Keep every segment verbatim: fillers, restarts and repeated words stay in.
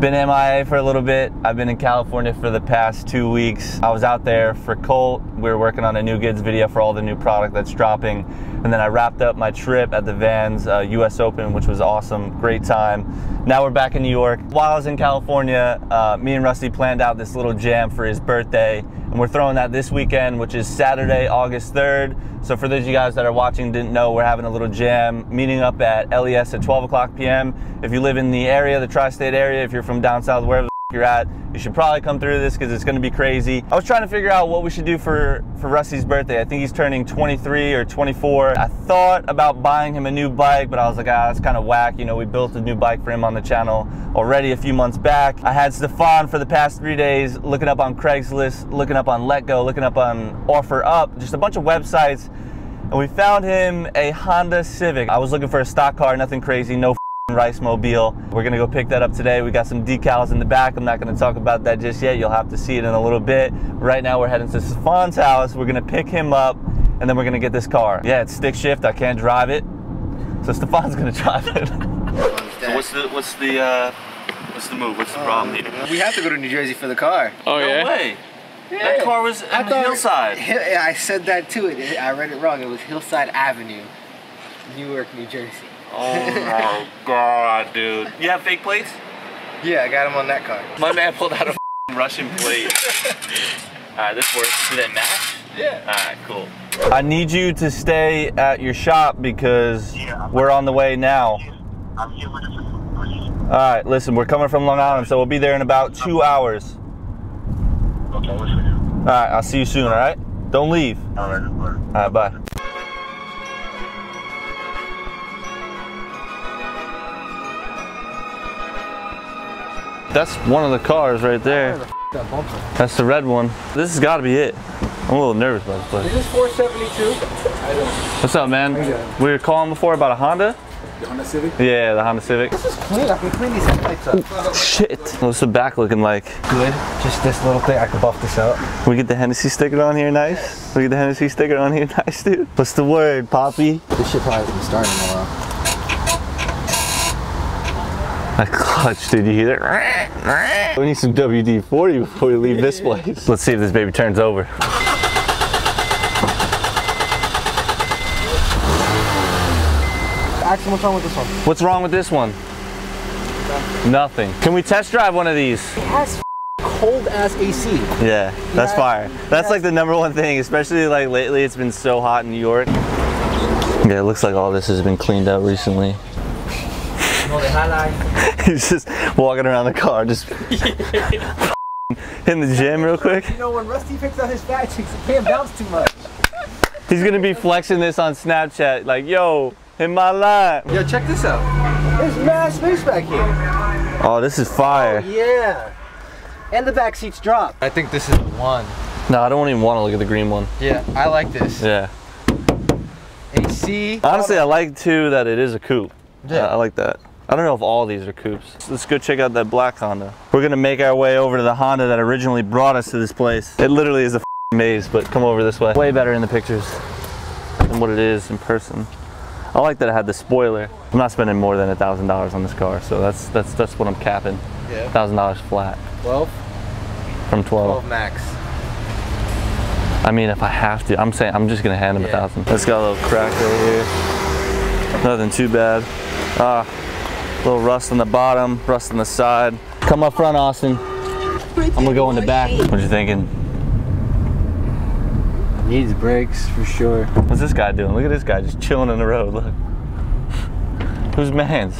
Been M I A for a little bit. I've been in California for the past two weeks. I was out there for Colt. We were working on a new goods video for all the new product that's dropping. And then I wrapped up my trip at the Vans uh, U S Open, which was awesome, great time. Now we're back in New York. While I was in California, uh, me and Rusty planned out this little jam for his birthday. And we're throwing that this weekend, which is Saturday, August third. So for those of you guys that are watching, didn't know, we're having a little jam, meeting up at L E S at twelve o'clock p m If you live in the area, the tri-state area, if you're from down south, wherever the f you're at, you should probably come through this because it's going to be crazy. I was trying to figure out what we should do for, for Rusty's birthday. I think he's turning twenty-three or twenty-four. I thought about buying him a new bike, but I was like, ah, that's kind of whack. You know, we built a new bike for him on the channel already a few months back. I had Stephon for the past three days looking up on Craigslist, looking up on Letgo, looking up on OfferUp, just a bunch of websites. And we found him a Honda Civic. I was looking for a stock car, nothing crazy, no Rice Mobile. We're gonna go pick that up today. We got some decals in the back. I'm not gonna talk about that just yet. You'll have to see it in a little bit. Right now we're heading to Stefan's house. We're gonna pick him up and then we're gonna get this car. Yeah, it's stick shift. I can't drive it. So Stefan's gonna drive it. So what's the what's the uh what's the move? What's the oh, problem here? We have to go to New Jersey for the car. Oh no yeah. way. Yeah. That car was at Hillside. It, I said that too. It, I read it wrong. It was Hillside Avenue, Newark, New Jersey. Oh my god, dude. You have fake plates? Yeah, I got them on that car. My man pulled out a f***ing Russian plate. Alright, this works. Did it match? Yeah. Alright, cool. I need you to stay at your shop because yeah, we're on the way now. I'm here with the Alright, listen, we're coming from Long Island, so we'll be there in about two hours. Okay, we'll see you. Alright, I'll see you soon, alright? Don't leave. Alright, Alright, bye. That's one of the cars right there. The that That's the red one. This has got to be it. I'm a little nervous about this place. Is this four seventy-two? I don't know. What's up, man? We were calling before about a Honda. The Honda Civic? Yeah, the Honda Civic. This is clean. I can clean these headlights up. Shit. What's the back looking like? Good. Just this little thing. I can buff this out. We get the Hennessy sticker on here nice? Yes. We get the Hennessy sticker on here nice, dude? What's the word, Poppy? This shit probably hasn't started in a while. A clutch, dude, you hear that? We need some W D forty before we leave this place. Let's see if this baby turns over. Action, what's wrong with this one? What's wrong with this one? Nothing. Nothing. Can we test drive one of these? It has cold ass A C. Yeah, that's fire. That's like the number one thing, especially like lately it's been so hot in New York. Yeah, it looks like all this has been cleaned out recently. He's just walking around the car, just hitting the gym real quick. You know, when Rusty picks out his fat chicks, he can't bounce too much. He's gonna be flexing this on Snapchat, like, yo, in my line. Yo, check this out. There's mad space back here. Oh, this is fire. Oh, yeah. And the back seats drop. I think this is the one. No, I don't even want to look at the green one. Yeah, I like this. Yeah. A C. Honestly, I like too that it is a coupe. Yeah, I like that. I don't know if all these are coupes. Let's go check out that black Honda. We're gonna make our way over to the Honda that originally brought us to this place. It literally is a f***ing maze, but come over this way. Way better in the pictures than what it is in person. I like that I had the spoiler. I'm not spending more than a thousand dollars on this car, so that's that's that's what I'm capping. Yeah. Thousand dollars flat. Twelve. From twelve. Twelve max. I mean, if I have to, I'm saying I'm just gonna hand him yeah. a thousand. It's got a little crack right here. Nothing too bad. Ah. Uh, Little rust on the bottom, rust on the side. Come up front, Austin. I'm gonna go in the back. What you thinking? Needs brakes for sure. What's this guy doing? Look at this guy just chilling in the road. Look. Who's man's?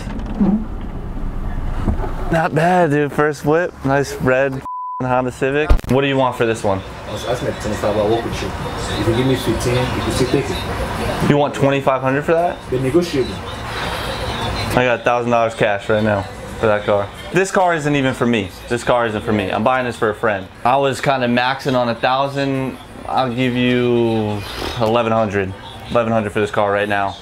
Not bad, dude. First whip, nice red Honda Civic. What do you want for this one? I was asking at twenty-five. I walk with you. You can give me fifteen. You can still take it. You want twenty-five hundred for that? They're negotiable. I got a thousand dollars cash right now for that car. This car isn't even for me. This car isn't for me. I'm buying this for a friend. I was kind of maxing on a thousand. I'll give you eleven hundred. eleven hundred for this car right now.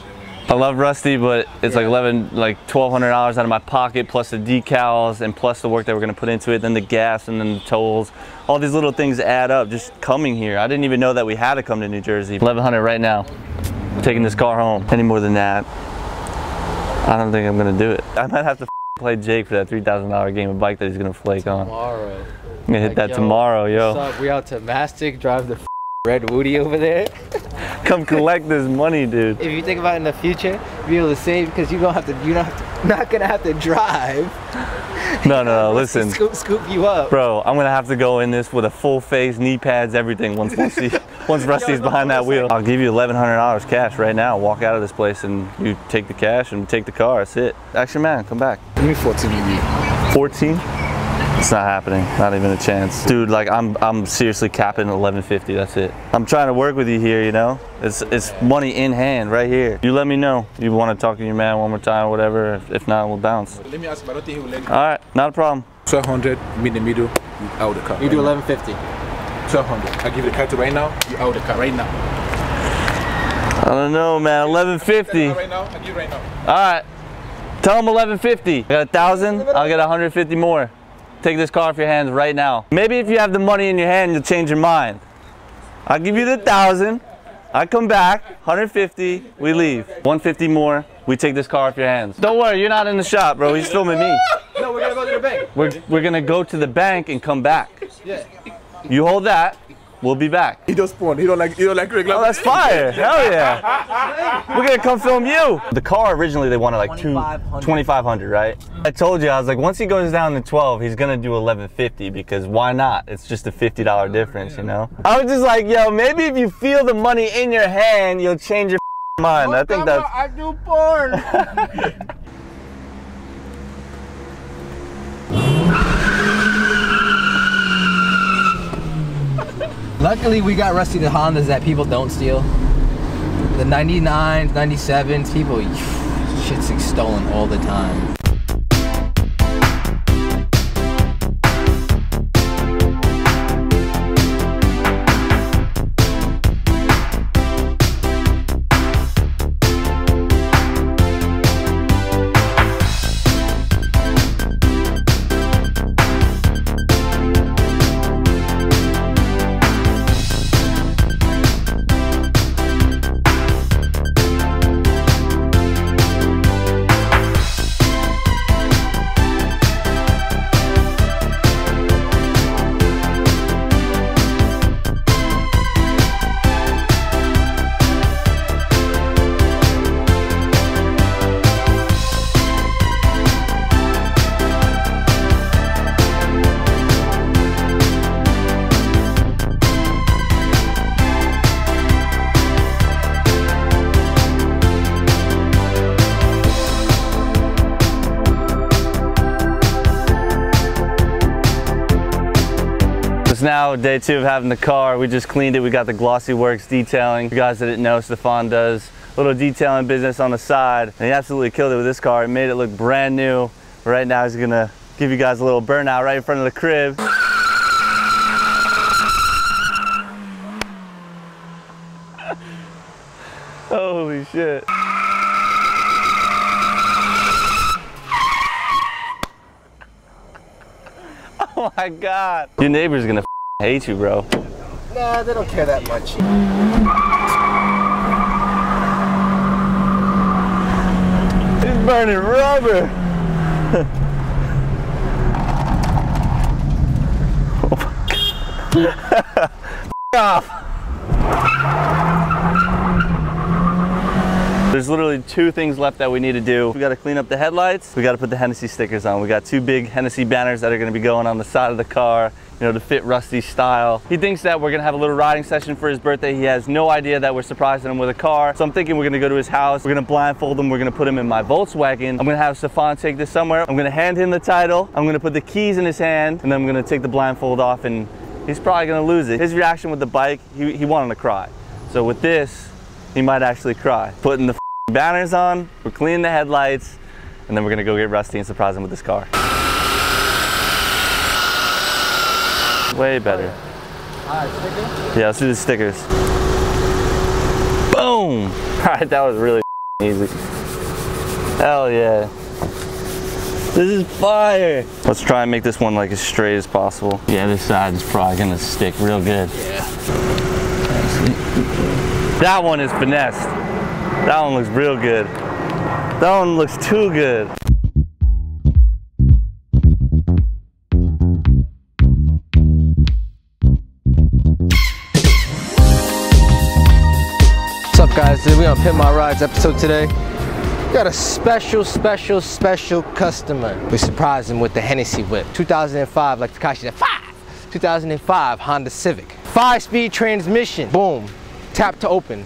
I love Rusty, but it's yeah. like eleven, like twelve hundred dollars out of my pocket, plus the decals and plus the work that we're gonna put into it, then the gas and then the tolls. All these little things add up just coming here. I didn't even know that we had to come to New Jersey. eleven hundred right now. I'm taking this car home. Any more than that, I don't think I'm gonna do it. I might have to Play Jake for that three thousand dollar game of bike that he's gonna flake tomorrow. on. Tomorrow. I'm gonna hit like, that yo, tomorrow, yo. What's up? We out to Mastic, drive the f red Woody over there. Come collect this money, dude. If you think about it in the future, be able to save because you don't have to. You're not not gonna have to drive. No, no, no. Listen. Scoop, scoop you up, bro. I'm gonna have to go in this with a full face, knee pads, everything. Once Rusty, once Rusty's yo, behind that wheel, I'll give you eleven hundred dollars cash right now. Walk out of this place and you take the cash and take the car. That's it. Action man, come back. Give me fourteen, maybe. fourteen. It's not happening. Not even a chance, dude. Like I'm, I'm seriously capping eleven fifty. That's it. I'm trying to work with you here. You know, it's it's money in hand right here. You let me know. You want to talk to your man one more time, or whatever. If, if not, we'll bounce. Let me ask him. I don't think he will let me. All right, not a problem. twelve hundred. Meet in the middle. You out the car. You right do eleven fifty. twelve hundred. I give you the cut right now. You out the car right now. I don't know, man. eleven fifty. Right now. I give right now. All right. Tell him eleven fifty. I got a thousand. I'll get one hundred fifty more. Take this car off your hands right now. Maybe if you have the money in your hand, you'll change your mind. I'll give you the thousand. I come back, one hundred fifty, we leave. one hundred fifty more, we take this car off your hands. Don't worry, you're not in the shop, bro. He's filming me. No, we're gonna go to the bank. We're, we're gonna go to the bank and come back. Yeah. You hold that, we'll be back. He does porn, he don't like, he don't like regular. Oh, that's fire, hell yeah. We're gonna come film you. The car originally, they wanted like twenty-five hundred, right? I told you, I was like, once he goes down to twelve, he's gonna do eleven fifty because why not? It's just a fifty dollar difference, you know? I was just like, yo, maybe if you feel the money in your hand, you'll change your mind. I think that's... I do porn. Luckily, we got Rusty the Hondas that people don't steal. The ninety-nines, ninety-sevens, people, shit's like stolen all the time. Now, day two of having the car. We just cleaned it. We got the glossy works detailing. If you guys didn't know, Stephon does a little detailing business on the side. And he absolutely killed it with this car. He made it look brand new. Right now, he's gonna give you guys a little burnout right in front of the crib. Holy shit. Oh my God. Your neighbor's gonna hate you, bro. Nah, they don't care that much. It's burning rubber. Oh my God. Off. There's literally two things left that we need to do. We gotta clean up the headlights. We gotta put the Hennessy stickers on. We got two big Hennessy banners that are gonna be going on the side of the car, you know, to fit Rusty's style. He thinks that we're gonna have a little riding session for his birthday. He has no idea that we're surprising him with a car. So I'm thinking we're gonna go to his house. We're gonna blindfold him. We're gonna put him in my Volkswagen. I'm gonna have Stephon take this somewhere. I'm gonna hand him the title. I'm gonna put the keys in his hand and then I'm gonna take the blindfold off and he's probably gonna lose it. His reaction with the bike, he, he wanted to cry. So with this, he might actually cry. Putting the banners on, we're cleaning the headlights, and then we're gonna go get Rusty and surprise him with this car. Way better. Alright, stickers? Yeah, let's do the stickers. Boom! Alright, that was really easy. Hell yeah. This is fire! Let's try and make this one like as straight as possible. Yeah, this side is probably gonna stick real good. Yeah. That one is finessed. That one looks real good. That one looks too good. guys? We're on Pit My Rides episode today. We got a special, special, special customer. We surprised him with the Hennessy whip. two thousand five, like Takashi said, five! two thousand five Honda Civic. Five-speed transmission. Boom. Tap to open.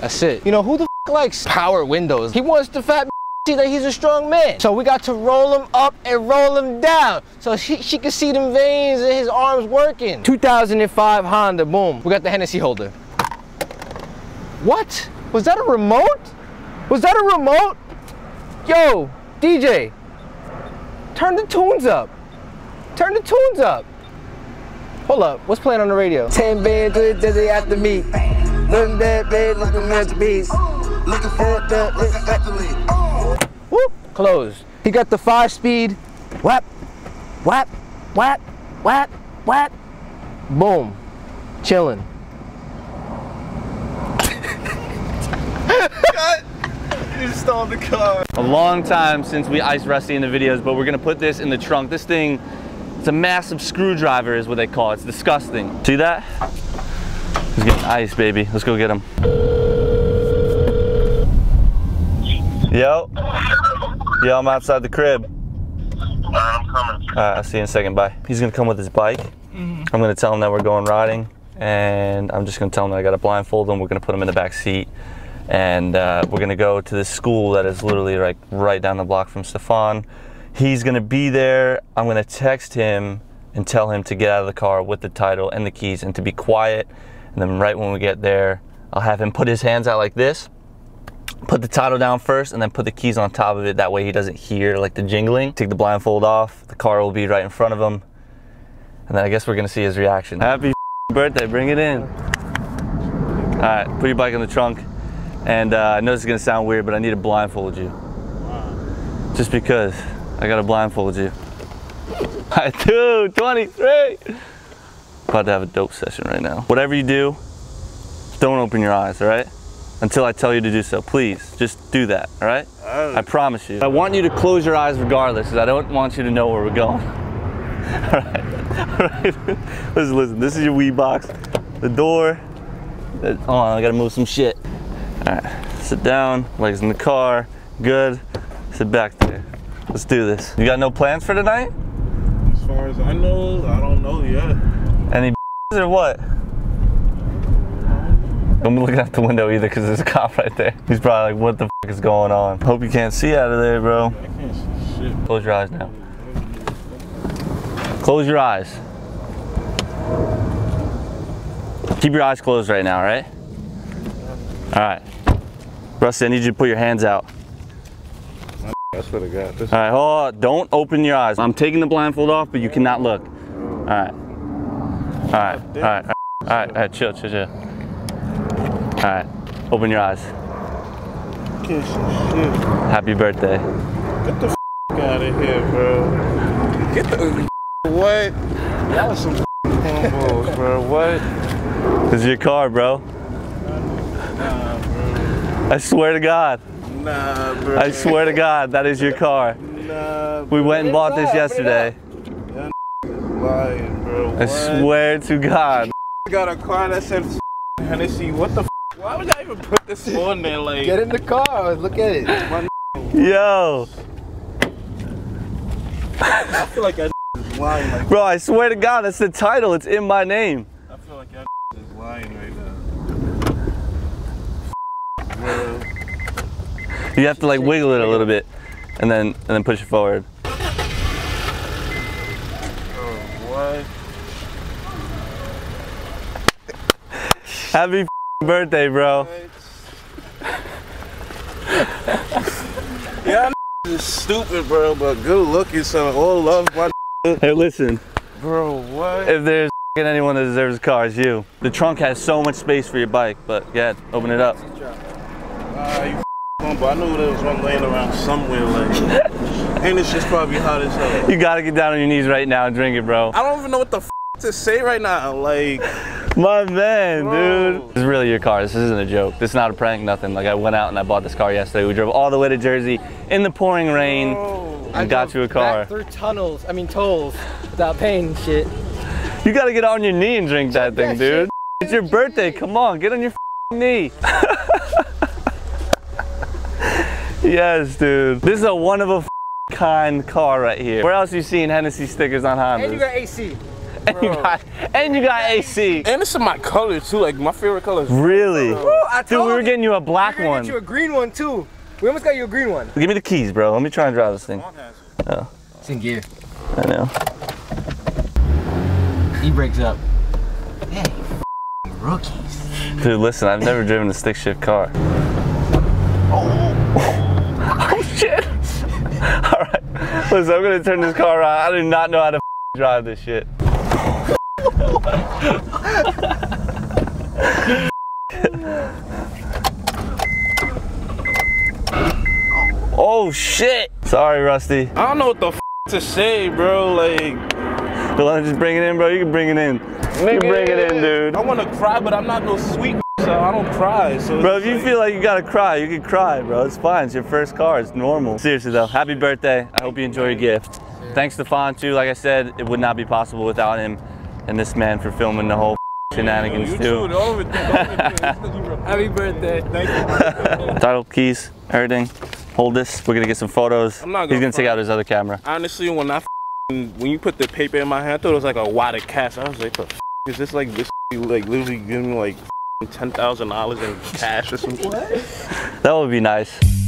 That's it. You know, who the f likes power windows? He wants the fat see that he's a strong man. So we got to roll him up and roll him down so she, she could see them veins in his arms working. two thousand five Honda, boom. We got the Hennessy holder. What? Was that a remote? Was that a remote? Yo, D J, turn the tunes up. Turn the tunes up. Hold up, what's playing on the radio? ten band to the desert after me. Looking bad, bad, looking masterpiece. Looking for that, looking athlete. Whoop, closed. He got the five speed, whap, whap, whap, whap, whap, boom, chilling. You stole the car. A long time since we iced Rusty in the videos, but we're gonna put this in the trunk. This thing, it's a massive screwdriver is what they call it. It's disgusting. See that? He's getting iced, baby. Let's go get him. Yo. Yo, I'm outside the crib. All right, I'm coming. All right, I'll see you in a second, bye. He's gonna come with his bike. Mm-hmm. I'm gonna tell him that we're going riding, and I'm just gonna tell him that I got a blindfold and we're gonna put him in the back seat. And uh, we're gonna go to this school that is literally like right down the block from Stephon. He's gonna be there. I'm gonna text him and tell him to get out of the car with the title and the keys and to be quiet. And then right when we get there, I'll have him put his hands out like this, put the title down first and then put the keys on top of it. That way he doesn't hear like the jingling. Take the blindfold off. The car will be right in front of him. And then I guess we're gonna see his reaction. Happy birthday, bring it in. All right, put your bike in the trunk. And uh, I know this is gonna sound weird, but I need to blindfold you. Wow. Just because I gotta blindfold you. All right, two twenty-three. About to have a dope session right now. Whatever you do, don't open your eyes, all right? Until I tell you to do so. Please, just do that, all right? Oh. I promise you. I want you to close your eyes regardless, because I don't want you to know where we're going. All right, all right. Listen, listen, this is your weed box. The door. Hold on, I gotta move some shit. All right, sit down, legs in the car. Good, sit back there. Let's do this. You got no plans for tonight? As far as I know, I don't know yet. Any or what? I'm looking out the window either because there's a cop right there. He's probably like, what the f is going on? Hope you can't see out of there, bro. I can't see shit. Close your eyes now. Close your eyes. Keep your eyes closed right now, right? All right. Rusty, I need you to put your hands out. That's what I got. This all right, hold on. Don't open your eyes. I'm taking the blindfold off, but you cannot look. All right. All right. All right. All right. All right. All right. Chill, chill, chill. All right, open your eyes. Shit. Happy birthday. Get the f out of here, bro. Get the what? That was some bullshit, bro. What? This is your car, bro. Nah, bro. I swear to God. Nah, bro. I swear to God, that is your car. Nah, bro. We went and bought this yesterday. That lying, bro. What? I swear to God. I got a car that said Hennessy. What the f? Why would I even put this on there? Like, get in the car. Look at it. My yo. I feel like that is lying. Like, bro, I swear to God, that's the title. It's in my name. I feel like that is lying right now. Bro. You have to like wiggle it a little bit, and then and then push it forward. Bro, what? Happy birthday, bro. Yeah, I'm is stupid, bro, but good looking, so all love my hey, listen. Bro, what? If there's anyone that deserves a car, it's you. The trunk has so much space for your bike, but yeah, open it up. Uh, you on, but I knew there was one laying around somewhere, like, and it's just probably hot as hell. You gotta get down on your knees right now and drink it, bro. I don't even know what the f to say right now, like. My man, bro. Dude. This is really your car. This isn't a joke. This is not a prank, nothing. Like, I went out and I bought this car yesterday. We drove all the way to Jersey in the pouring rain. Bro. And I got you a car. Back through tunnels, I mean tolls, without paying shit. You gotta get on your knee and drink that thing, dude. It's your birthday, come on, get on your knee. Yes, dude. This is a one of a kind car right here. Where else are you seeing Hennessy stickers on Hondas? And you got A C. And you got, and you got A C. And this is my color too. Like my favorite colors. Really? Ooh, I dude, we were getting you a black we were one. Get you a green one too. We almost got you a green one. Give me the keys, bro. Let me try and drive this thing. Oh. It's in gear. I know. He breaks up. Hey, rookies. Dude, listen. I've never driven a stick shift car. Oh. Oh shit. All right. Listen, I'm gonna turn this car around. I do not know how to drive this shit. Oh shit! Sorry, Rusty. I don't know what the f to say, bro. Like, but I just bring it in, bro. You can bring it in. You can bring it in, dude. I want to cry, but I'm not no sweet, so I don't cry. So, bro, if you feel like you gotta cry, you can cry, bro. It's fine. It's your first car. It's normal. Seriously though, happy birthday. I hope you enjoy your gift. Thanks, Stephon, too. Like I said, it would not be possible without him. And this man for filming the whole shenanigans yeah, too. Happy birthday. Thank you. Title, keys, everything. Hold this. We're gonna get some photos. I'm not gonna He's gonna take out his other camera. Honestly, when I when you put the paper in my hand, I thought it was like a wad of cash. I was like, the is this like this like literally giving me like ten thousand dollars in cash or something? What? That would be nice.